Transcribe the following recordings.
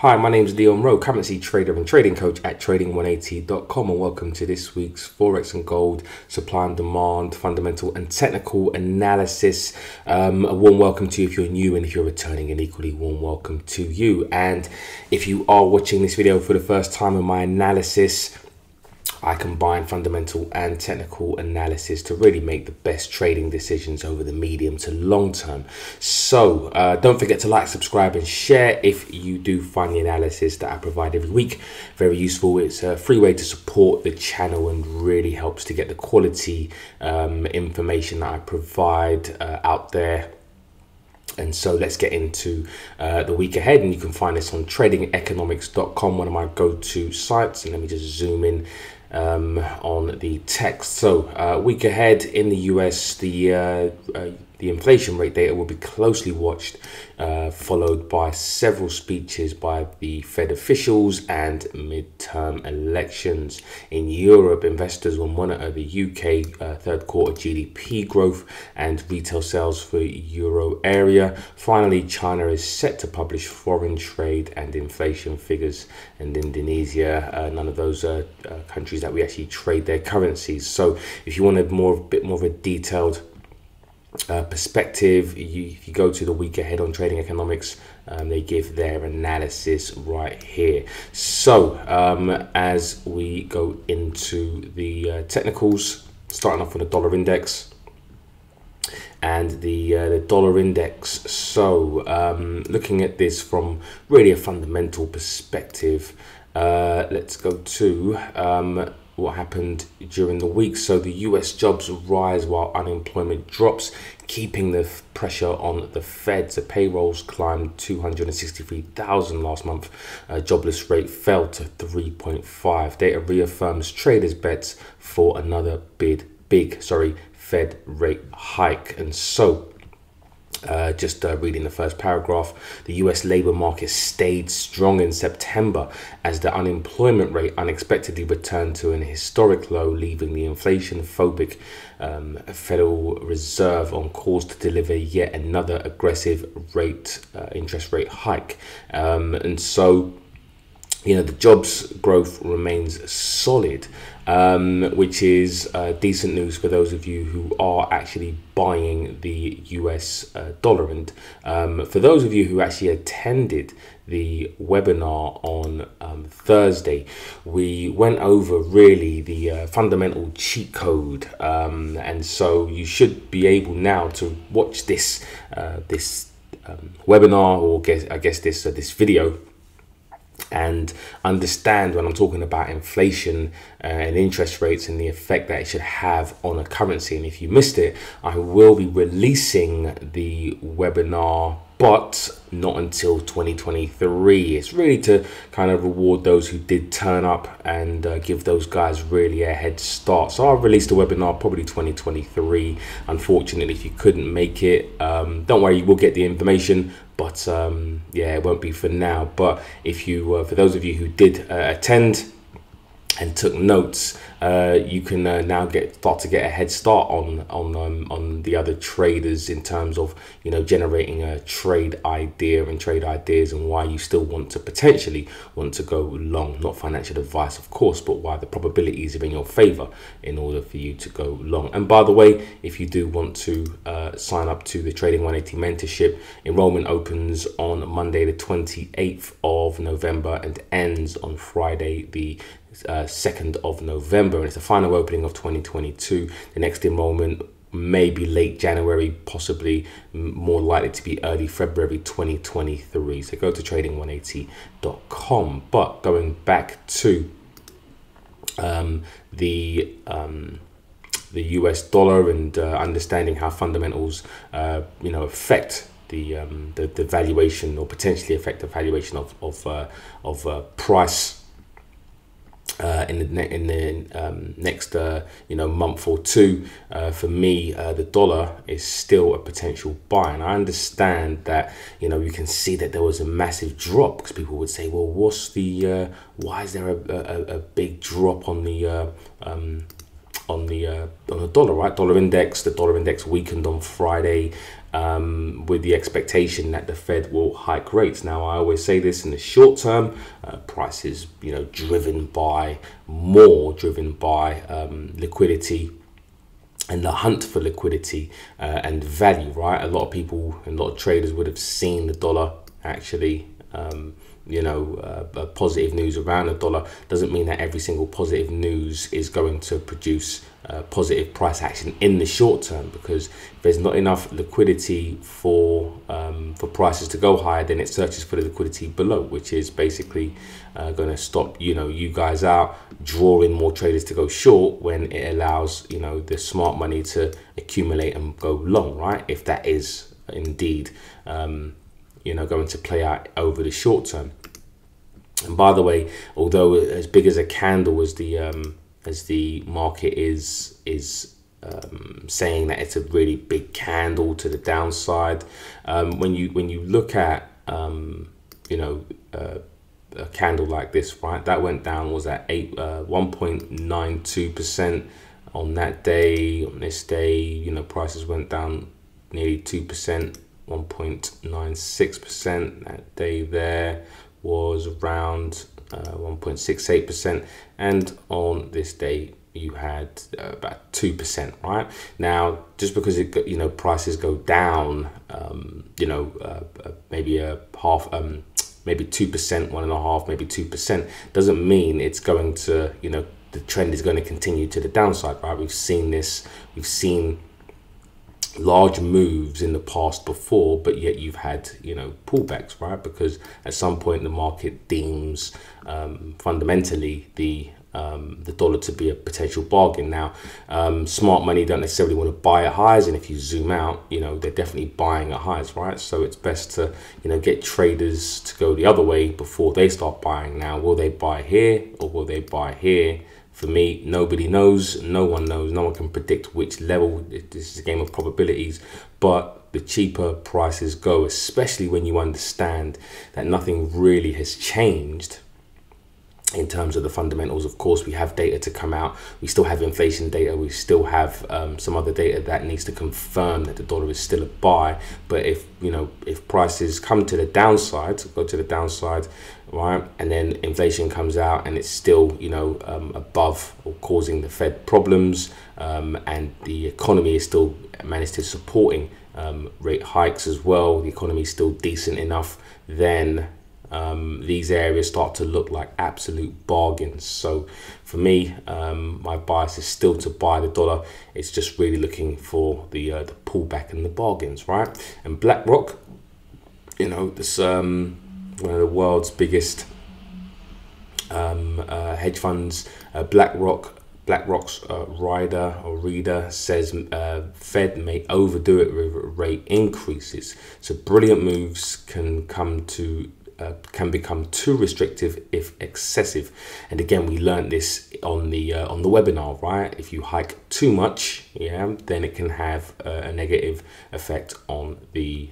Hi, my name is Leon Rowe, currency trader and trading coach at trading180.com, and welcome to this week's Forex and Gold Supply and Demand Fundamental and Technical Analysis. A warm welcome to you if you're new, and if you're returning, an equally warm welcome to you. And if you are watching this video for the first time, in my analysis, I combine fundamental and technical analysis to really make the best trading decisions over the medium to long term. So don't forget to like, subscribe and share if you do find the analysis that I provide every week very useful. It's a free way to support the channel and really helps to get the quality information that I provide out there. And so let's get into the week ahead, and you can find this on tradingeconomics.com, one of my go-to sites. And let me just zoom in on the text. So week ahead in the US, the inflation rate data will be closely watched, followed by several speeches by the Fed officials and midterm elections. In Europe, investors will monitor the UK third quarter GDP growth and retail sales for Euro area. Finally, China is set to publish foreign trade and inflation figures, and Indonesia, none of those countries that we actually trade their currencies. So if you wanted a bit more of a detailed perspective, if you go to the week ahead on Trading Economics, they give their analysis right here. So as we go into the technicals, starting off with the dollar index and the dollar index. So looking at this from really a fundamental perspective, let's go to what happened during the week. So the US jobs rise while unemployment drops, keeping the pressure on the Fed. So payrolls climbed 263,000 last month. Jobless rate fell to 3.5. Data reaffirms traders' bets for another big Fed rate hike. And so just reading the first paragraph, the US labor market stayed strong in September as the unemployment rate unexpectedly returned to an historic low, leaving the inflation-phobic Federal Reserve on course to deliver yet another aggressive interest rate hike. And so, you know, the jobs growth remains solid, which is decent news for those of you who are actually buying the US dollar. And for those of you who actually attended the webinar on Thursday, we went over really the fundamental cheat code, and so you should be able now to watch this webinar, or I guess this video, and understand when I'm talking about inflation and interest rates and the effect that it should have on a currency. And if you missed it, I will be releasing the webinar, but not until 2023. It's really to kind of reward those who did turn up and give those guys really a head start. So I'll release the webinar probably 2023. Unfortunately, if you couldn't make it, don't worry, you will get the information, but yeah, it won't be for now. But if you, for those of you who did attend and took notes, you can now start to get a head start on the other traders in terms of, you know, generating a trade idea and trade ideas, and why you still potentially want to go long. Not financial advice, of course, but why the probabilities are in your favor in order for you to go long. And by the way, if you do want to sign up to the Trading 180 mentorship, enrollment opens on Monday the 28th of November and ends on Friday the 2nd of November, and it's the final opening of 2022. The next enrollment may be late January, possibly more likely to be early February 2023. So go to trading180.com. But going back to the US dollar, and understanding how fundamentals you know, affect the valuation, or potentially affect the valuation of price in the next you know, month or two. For me, the dollar is still a potential buy, and I understand that, you know, you can see that there was a massive drop, because people would say, well, why is there a big drop on the dollar, right? Dollar index. The dollar index weakened on Friday with the expectation that the Fed will hike rates. Now, I always say this: in the short term, prices, you know, driven by liquidity and the hunt for liquidity and value, right? A lot of people and a lot of traders would have seen the dollar actually. Positive news around the dollar doesn't mean that every single positive news is going to produce positive price action in the short term, because if there's not enough liquidity for prices to go higher, then it searches for the liquidity below, which is basically going to stop you guys out, drawing more traders to go short when it allows the smart money to accumulate and go long, right? If that is indeed going to play out over the short term. And by the way, although as big as a candle as the market is saying that it's a really big candle to the downside, when you look at a candle like this, right, that went down, was at 1.92% on that day. On this day, prices went down nearly 2%. 1.96%. That day there was around 1.68%, and on this day you had about 2%, right? Now, just because it prices go down maybe a half maybe 2%, 1.5%, maybe 2%, doesn't mean it's going to the trend is going to continue to the downside, right? We've seen large moves in the past before, but yet you've had pullbacks, right? Because at some point the market deems fundamentally the dollar to be a potential bargain. Now smart money don't necessarily want to buy at highs, and if you zoom out, they're definitely buying at highs, right? So it's best to get traders to go the other way before they start buying. Now, will they buy here or will they buy here? For me, nobody knows. No one knows. No one can predict which level. This is a game of probabilities. But the cheaper prices go, especially when you understand that nothing really has changed in terms of the fundamentals. Of course, we have data to come out. We still have inflation data. We still have some other data that needs to confirm that the dollar is still a buy. But if if prices come to the downside, right, and then inflation comes out and it's still above or causing the Fed problems, and the economy is still managed to supporting rate hikes as well, the economy is still decent enough, then these areas start to look like absolute bargains. So for me, my bias is still to buy the dollar. It's just really looking for the pullback and the bargains, right? And BlackRock, this one of the world's biggest hedge funds, BlackRock's Reader says Fed may overdo it with rate increases. So brilliant moves can become too restrictive if excessive. And again, we learned this on the webinar, right? If you hike too much, then it can have a negative effect on the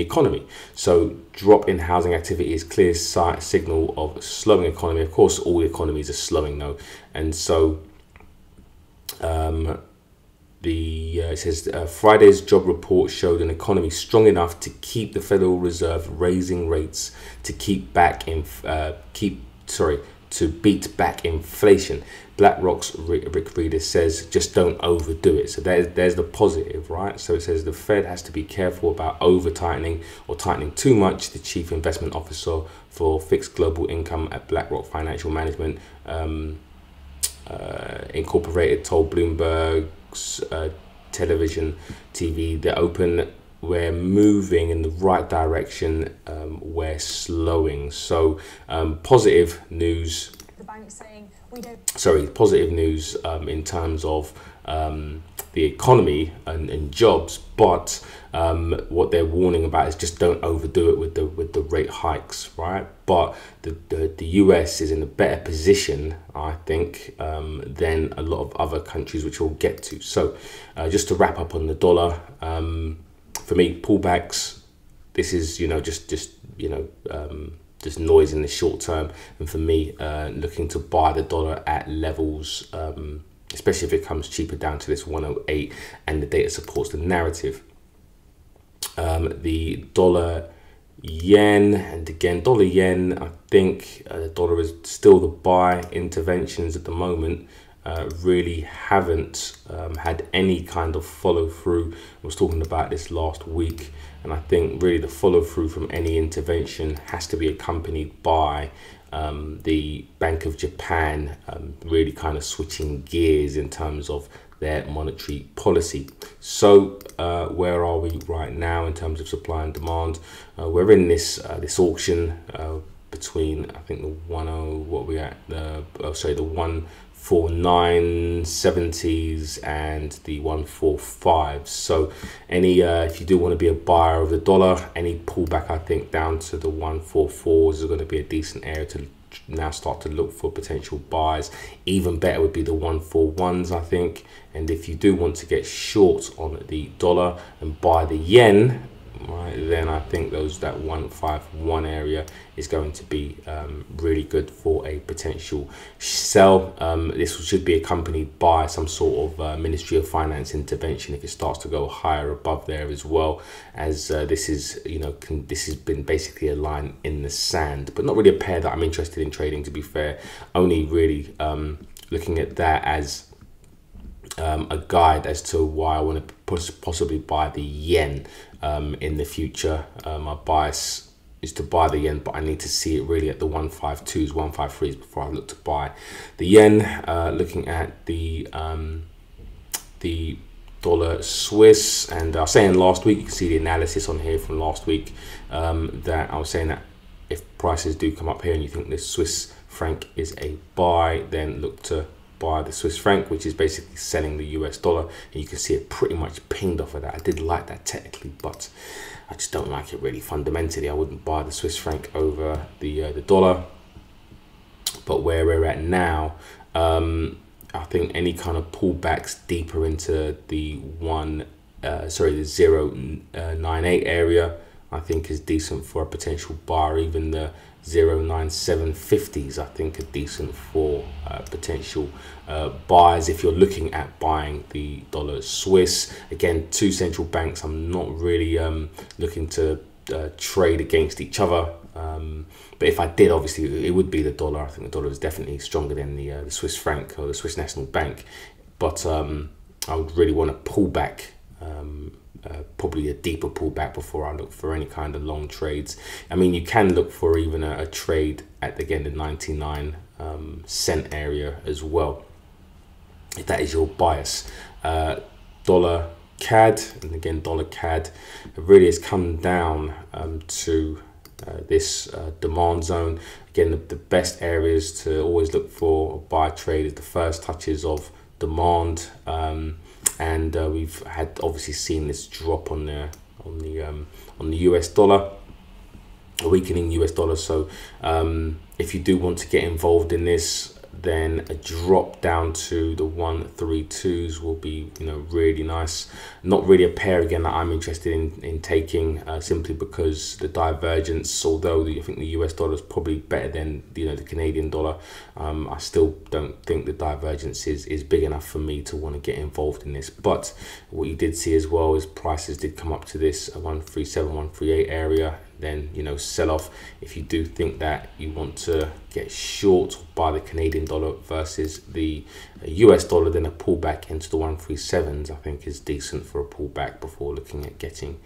economy. So drop in housing activity is clear signal of a slowing economy. Of course, all economies are slowing though, and so it says Friday's job report showed an economy strong enough to keep the Federal Reserve raising rates to beat back inflation. BlackRock's Rick Reader says just don't overdo it. So there's the positive, right? So it says the Fed has to be careful about over tightening or tightening too much. The chief investment officer for fixed global income at BlackRock Financial Management Incorporated told Bloomberg's TV that we're moving in the right direction, we're slowing. So positive news. The bank's saying we don't. Sorry, positive news in terms of the economy and jobs, but what they're warning about is just don't overdo it with the rate hikes, right? But the US is in a better position, I think, than a lot of other countries, which we'll get to. So just to wrap up on the dollar, for me, pullbacks. This is just noise in the short term, and for me, looking to buy the dollar at levels especially if it comes cheaper down to this 108 and the data supports the narrative. The dollar yen, and again dollar yen, I think the dollar is still the buy. Interventions at the moment really haven't had any kind of follow through. I was talking about this last week, and I think really the follow through from any intervention has to be accompanied by the Bank of Japan really kind of switching gears in terms of their monetary policy. So where are we right now in terms of supply and demand? We're in this this auction between, I think, the 149.70s and the 145. So any if you do want to be a buyer of the dollar, any pullback I think down to the 144s is going to be a decent area to now start to look for potential buys. Even better would be the 141s, I think. And if you do want to get short on the dollar and buy the yen, right, then I think those, that 151 area is going to be really good for a potential sell. This should be accompanied by some sort of Ministry of Finance intervention if it starts to go higher above there, as well as this is, you know, this has been basically a line in the sand, but not really a pair that I'm interested in trading, to be fair. Only really looking at that as a guide as to why I want to possibly buy the yen in the future. My bias is to buy the yen, but I need to see it really at the 152s, 153s before I look to buy the yen. Looking at the dollar Swiss, and I was saying last week, you can see the analysis on here from last week, that I was saying that if prices do come up here and you think this Swiss franc is a buy, then look to buy the Swiss franc, which is basically selling the US dollar, and you can see it pretty much pinged off of that. I did like that technically, but I just don't like it really fundamentally. I wouldn't buy the Swiss franc over the dollar. But where we're at now, I think any kind of pullbacks deeper into the the 0.98 area, I think is decent for a potential buyer. Even the 0.9750s I think are decent for potential buyers if you're looking at buying the dollar Swiss. Again, two central banks I'm not really looking to trade against each other, but if I did, obviously it would be the dollar. I think the dollar is definitely stronger than the Swiss franc or the Swiss National Bank, but I would really want to pull back, probably a deeper pullback, before I look for any kind of long trades. I mean, you can look for even a trade at, again, the 99 cent area as well, if that is your bias. Dollar CAD, and again dollar CAD really has come down to this demand zone. Again, the best areas to always look for buy trade is the first touches of demand, and we've had obviously seen this drop on the US dollar, a weakening US dollar. So if you do want to get involved in this, then a drop down to the 132s will be, you know, really nice. Not really a pair again that I'm interested in taking, simply because the divergence, although I think the US dollar is probably better than, you know, the Canadian dollar, I still don't think the divergence is big enough for me to want to get involved in this. But what you did see as well is prices did come up to this 137, 138 area, then, you know, sell off. If you do think that you want to get short, by the Canadian dollar versus the US dollar, then a pullback into the 137s I think is decent for a pullback before looking at getting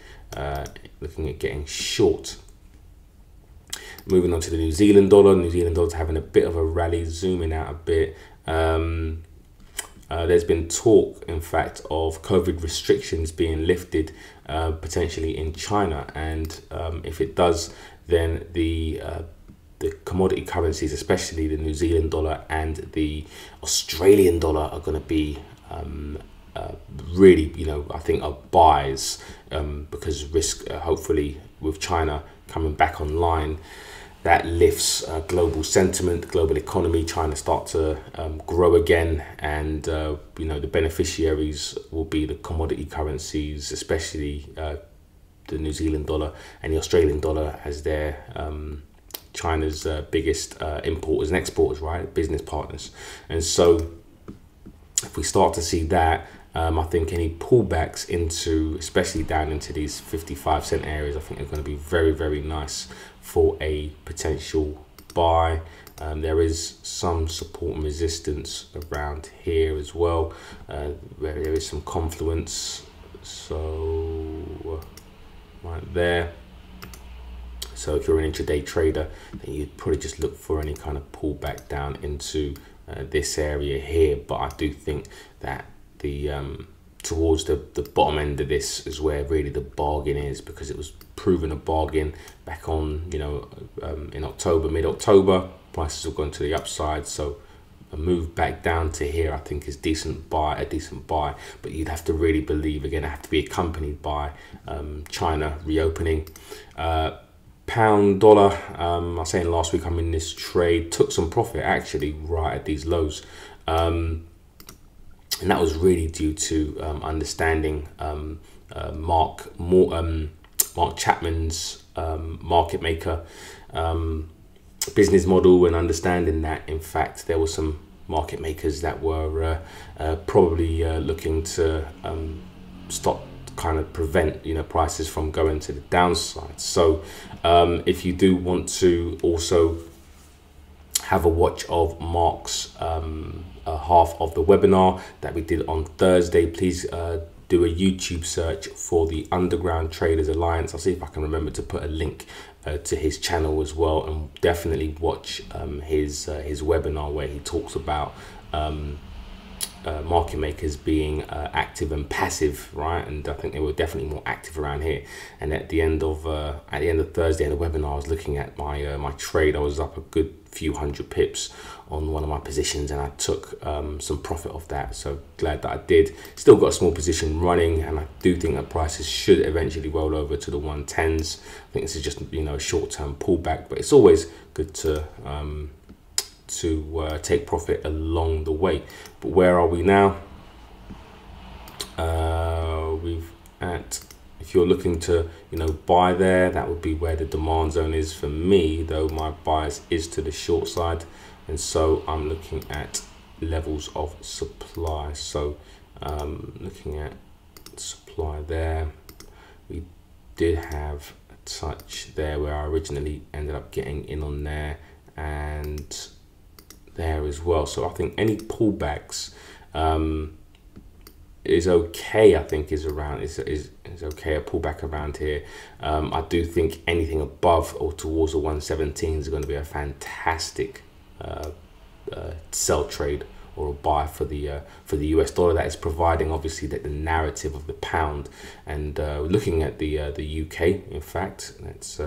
short. Moving on to the New Zealand dollar. New Zealand dollar's having a bit of a rally. Zooming out a bit, there's been talk, in fact, of COVID restrictions being lifted potentially in China, and if it does, then the commodity currencies, especially the New Zealand dollar and the Australian dollar, are going to be really, you know, I think, are buys, because risk, hopefully, with China coming back online, that lifts global sentiment, global economy. China start to grow again, and you know, the beneficiaries will be the commodity currencies, especially the New Zealand dollar and the Australian dollar, as they're China's biggest importers and exporters, right? Business partners. And so if we start to see that, I think any pullbacks into, especially down into these 55-cent areas, I think they're going to be very, very nice for a potential buy. There is some support and resistance around here as well, where there is some confluence. So right there. So if you're an intraday trader, then you'd probably just look for any kind of pullback down into this area here. But I do think that the towards the bottom end of this is where really the bargain is, because it was proven a bargain back on, you know, in October, mid-October, prices were going to the upside. So a move back down to here I think is a decent buy, but you'd have to really believe, again, it have to be accompanied by China reopening. Pound dollar, I was saying last week, I'm in this trade, took some profit actually right at these lows. And that was really due to understanding Mark Chapman's market maker business model, and understanding that, in fact, there were some market makers that were probably looking to stop, kind of prevent, you know, prices from going to the downside. So if you do want to also have a watch of Mark's half of the webinar that we did on Thursday, please do a YouTube search for the Underground Traders Alliance. I'll see if I can remember to put a link to his channel as well, and definitely watch his webinar where he talks about market makers being active and passive, right? And I think they were definitely more active around here. And at the end of Thursday in the webinar, I was looking at my my trade. I was up a good few hundred pips on one of my positions, and I took some profit off that. So glad that I did. Still got a small position running, and I do think that prices should eventually roll over to the 110s. I think this is just, you know, a short-term pullback, but it's always good to take profit along the way. But where are we now? If you're looking to, you know, buy there, that would be where the demand zone is for me, though my bias is to the short side, and so I'm looking at levels of supply. So looking at supply there, we did have a touch there where I originally ended up getting in on there, and there as well. So I think any pullbacks is okay. I think is okay, a pullback around here. I do think anything above or towards the 117 is going to be a fantastic sell trade or a buy for the US dollar. That is providing, obviously, that the narrative of the pound. And looking at the UK, in fact, let's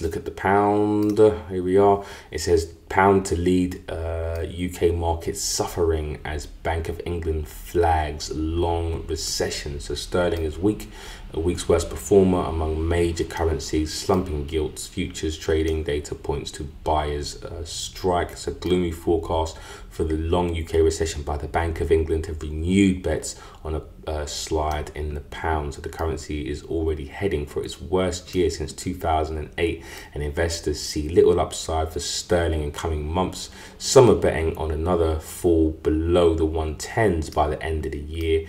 look at the pound. Here we are. It says pound to lead UK markets suffering as Bank of England flags long recession. So sterling is weak, a week's worst performer among major currencies. Slumping gilts futures trading data points to buyers strike. It's a gloomy forecast for the long UK recession by the Bank of England have renewed bets on a slide in the pound. So the currency is already heading for its worst year since 2008, and investors see little upside for sterling in coming months. Some are betting on another fall below the 110s by the end of the year.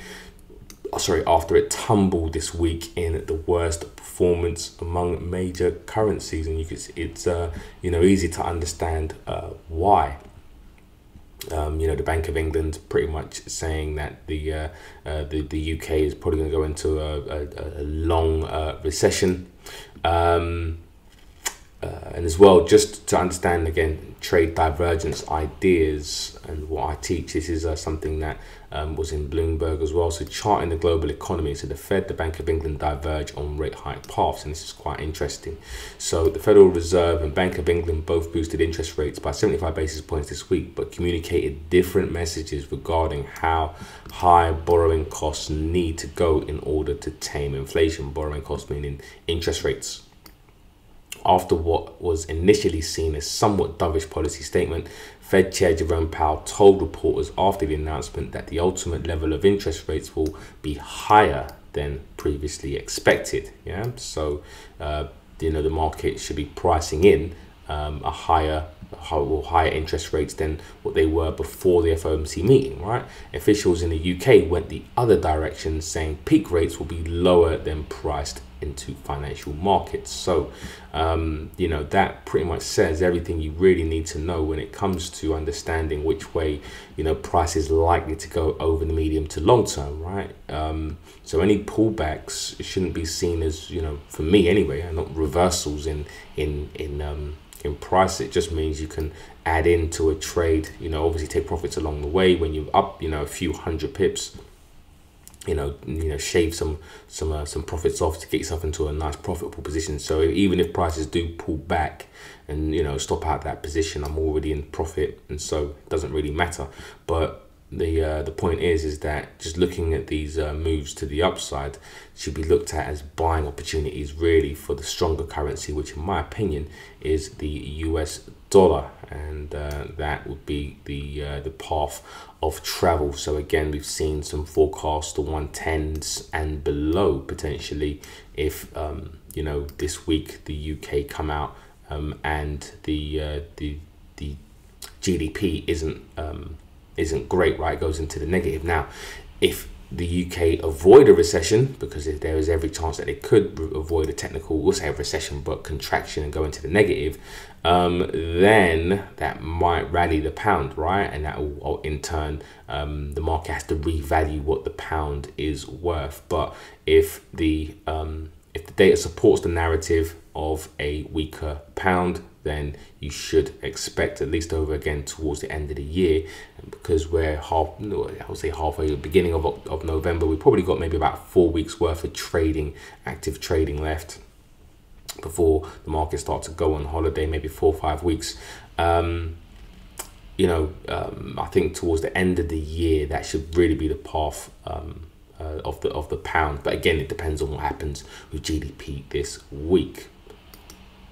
After it tumbled this week in the worst performance among major currencies, and you can see it's you know, easy to understand why. You know, the Bank of England pretty much saying that the UK is probably going to go into a long recession. And as well, just to understand again trade divergence ideas and what I teach, this is something that was in Bloomberg as well. So charting the global economy, so the Fed, the Bank of England diverge on rate hike paths, and this is quite interesting. So the Federal Reserve and Bank of England both boosted interest rates by 75 basis points this week, but communicated different messages regarding how high borrowing costs need to go in order to tame inflation. Borrowing costs meaning interest rates. After what was initially seen as somewhat dovish policy statement, Fed Chair Jerome Powell told reporters after the announcement that the ultimate level of interest rates will be higher than previously expected. Yeah, so you know, the market should be pricing in a higher higher interest rates than what they were before the FOMC meeting, right? Officials in the UK went the other direction, saying peak rates will be lower than priced into financial markets. So, you know, that pretty much says everything you really need to know when it comes to understanding which way, you know, price is likely to go over the medium to long term, right? So any pullbacks shouldn't be seen as, you know, for me anyway, not reversals in price. It just means you can add into a trade, you know, obviously take profits along the way when you're up, you know, a few hundred pips, you know, shave some profits off to get yourself into a nice profitable position. So even if prices do pull back and, you know, stop out that position, I'm already in profit, and so it doesn't really matter. But the point is that just looking at these moves to the upside should be looked at as buying opportunities really for the stronger currency, which in my opinion is the US dollar, and that would be the path of travel. So again, we've seen some forecasts to 110s and below potentially if you know, this week the UK come out and the GDP isn't great, right? It goes into the negative. Now, if the UK avoid a recession, because if there is every chance that they could avoid a technical, we'll say a recession, but contraction and go into the negative, then that might rally the pound, right? And that will, in turn, the market has to revalue what the pound is worth. But if the data supports the narrative of a weaker pound, then you should expect, at least over again towards the end of the year, because we're halfway, beginning of November, we probably got maybe about 4 weeks worth of trading, active trading left before the market starts to go on holiday, maybe 4 or 5 weeks. I think towards the end of the year, that should really be the path of the pound. But again, it depends on what happens with GDP this week.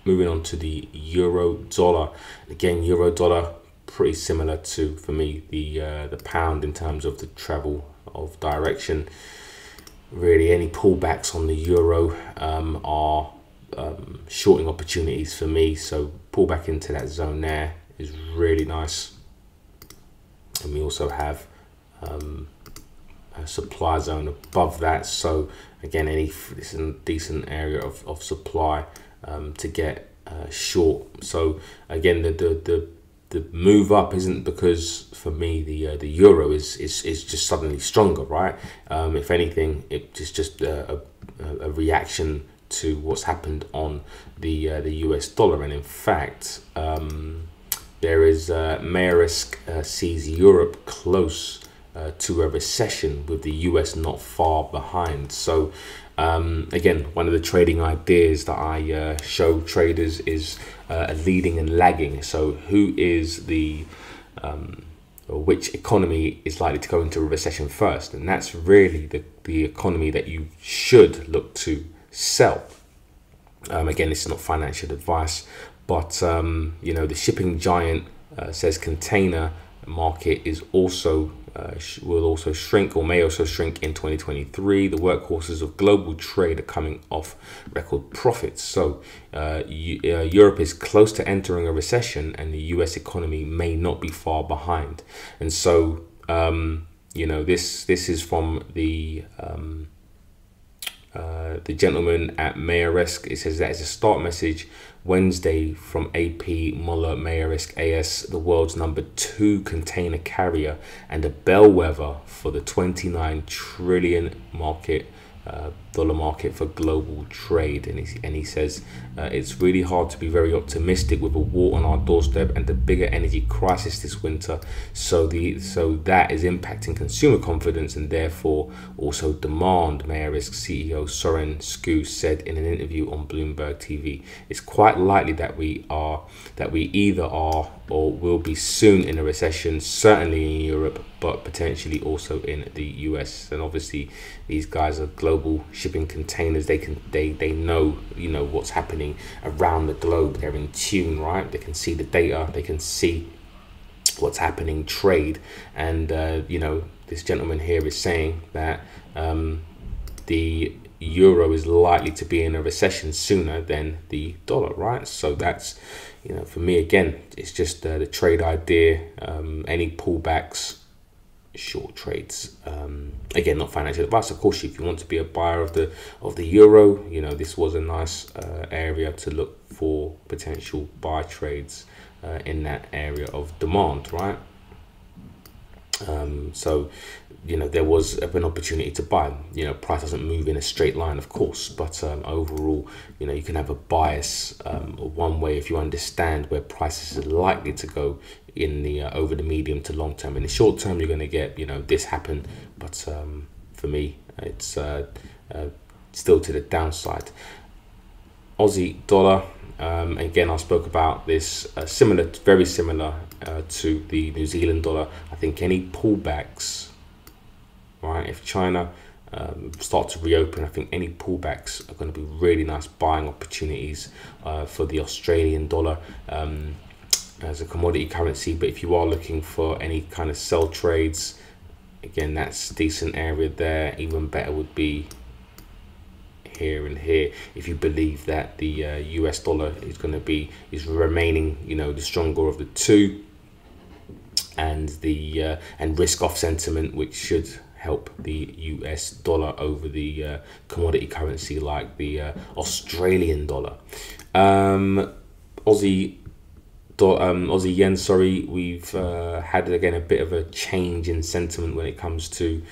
Moving on to the euro dollar. Again, euro dollar pretty similar to, for me, the pound in terms of the travel of direction. Really, any pullbacks on the euro are shorting opportunities for me. So pull back into that zone there is really nice. And we also have a supply zone above that. So again, this is a decent area of supply to get short. So again, the move up isn't because, for me, the euro is just suddenly stronger, right? If anything, it's just a reaction to what's happened on the US dollar. And in fact, there is Maersk sees Europe close to a recession, with the US not far behind. So again, one of the trading ideas that I show traders is leading and lagging. So who is which economy is likely to go into a recession first? And that's really the economy that you should look to sell. Again, it's not financial advice, but you know, the shipping giant says container market is also will also shrink, or may also shrink in 2023. The workhorses of global trade are coming off record profits. So Europe is close to entering a recession, and the US economy may not be far behind. And so you know, this is from the gentleman at Maersk. It says that is a start message Wednesday from AP Muller Maersk AS, the world's #2 container carrier and a bellwether for the $29 trillion dollar market for global trade. And he says it's really hard to be very optimistic with a war on our doorstep and the bigger energy crisis this winter. So that is impacting consumer confidence and therefore also demand. Maersk CEO Soren Skou said in an interview on Bloomberg TV, it's quite likely that we either are or will be soon in a recession, certainly in Europe, but potentially also in the US. And obviously these guys are global shipping containers. They know, you know, what's happening around the globe. They're in tune, right? They can see the data, they can see what's happening trade. And you know, this gentleman here is saying that the euro is likely to be in a recession sooner than the dollar, right? So that's, you know, for me, again, it's just the trade idea. Any pullbacks, short trades. Again, not financial advice, of course. If you want to be a buyer of the euro, you know, this was a nice area to look for potential buy trades in that area of demand, right? So, you know, there was an opportunity to buy. You know, price doesn't move in a straight line, of course, but overall, you know, you can have a bias one way if you understand where prices are likely to go in the over the medium to long term. In the short term, you're going to get, you know, this happen, but for me, it's still to the downside. Aussie dollar, again, I spoke about this, very similar to the New Zealand dollar. I think any pullbacks, right, if China start to reopen, I think any pullbacks are going to be really nice buying opportunities for the Australian dollar as a commodity currency. But if you are looking for any kind of sell trades, again, that's decent area there. Even better would be here and here, if you believe that the US dollar is going to be remaining, you know, the stronger of the two, and the and risk off sentiment, which should help the US dollar over the commodity currency like the Australian dollar. Aussie yen, sorry, we've had again a bit of a change in sentiment when it comes to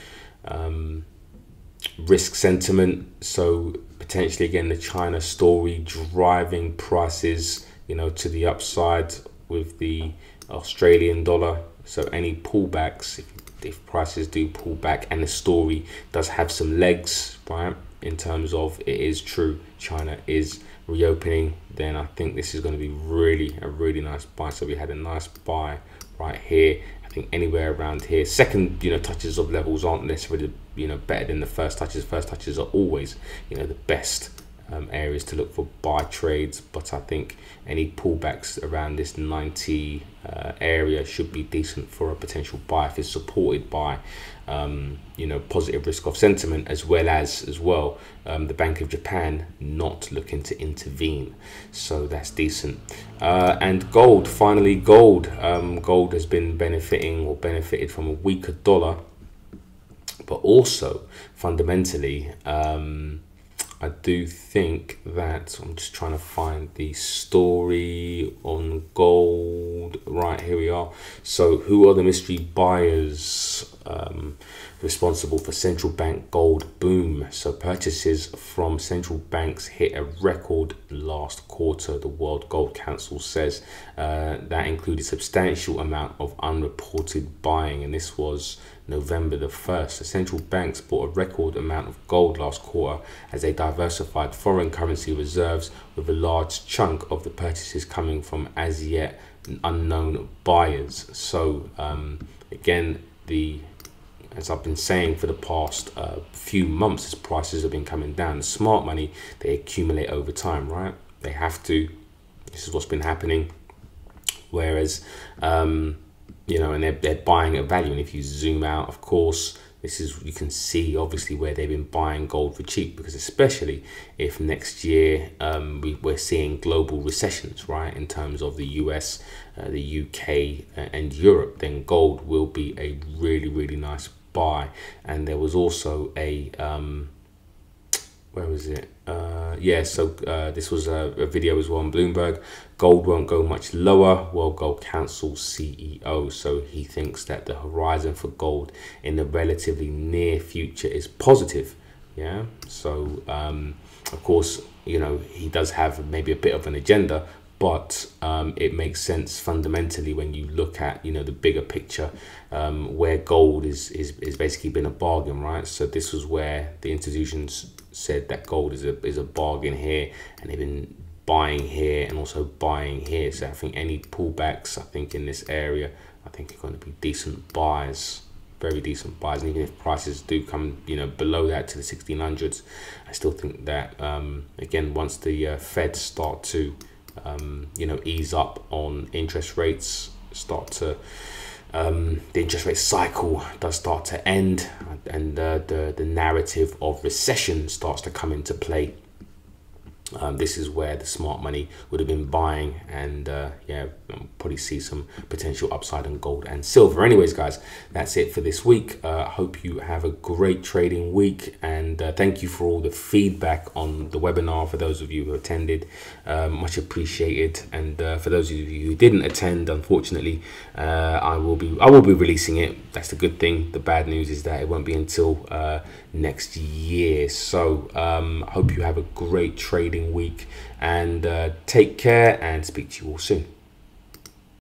risk sentiment, so potentially again the China story driving prices, you know, to the upside with the Australian dollar. So any pullbacks, if prices do pull back and the story does have some legs, right, in terms of it is true China is reopening, then I think this is going to be really a really nice buy. So we had a nice buy right here. I think anywhere around here, second, you know, touches of levels aren't necessarily, you know, better than the first touches. First touches are always, you know, the best areas to look for buy trades, but I think any pullbacks around this 90 area should be decent for a potential buy if it's supported by you know, positive risk off sentiment, as well as the Bank of Japan not looking to intervene. So that's decent. And gold, finally, gold. Gold has been benefited from a weaker dollar, but also fundamentally, I do think that I'm just trying to find the story on gold. Right, here we are. So who are the mystery buyers responsible for central bank gold boom? So purchases from central banks hit a record last quarter, the World Gold Council says. That included substantial amount of unreported buying, and this was November the 1st. The central banks bought a record amount of gold last quarter as they diversified foreign currency reserves, with a large chunk of the purchases coming from as yet unknown buyers. So again, as I've been saying for the past few months, as prices have been coming down, smart money, they accumulate over time, right? They have to. This is what's been happening. Whereas you know, and they're buying at value. And if you zoom out, of course, this is, you can see obviously where they've been buying gold for cheap, because especially if next year we're seeing global recessions, right, in terms of the US, the UK and Europe, then gold will be a really, really nice buy. And there was also a where was it? Yeah, so this was a video as well on Bloomberg. Gold won't go much lower, World Gold Council CEO. So he thinks that the horizon for gold in the relatively near future is positive. Yeah, so of course, you know, he does have maybe a bit of an agenda, but it makes sense fundamentally when you look at, you know, the bigger picture, where gold is basically been a bargain, right? So this was where the institutions said that gold is a bargain here, and they've been buying here and also buying here. So I think any pullbacks, I think in this area, I think are going to be decent buys, very decent buys. And even if prices do come, you know, below that to the 1600s, I still think that again, once the Fed start to you know, ease up on interest rates, start to the interest rate cycle does start to end, and the narrative of recession starts to come into play. This is where the smart money would have been buying, and yeah, probably see some potential upside on gold and silver. Anyways, guys, that's it for this week. I hope you have a great trading week, and thank you for all the feedback on the webinar, for those of you who attended, much appreciated. And for those of you who didn't attend, unfortunately, I will be releasing it. That's the good thing. The bad news is that it won't be until next year. So I hope you have a great trading week, and take care, and speak to you all soon.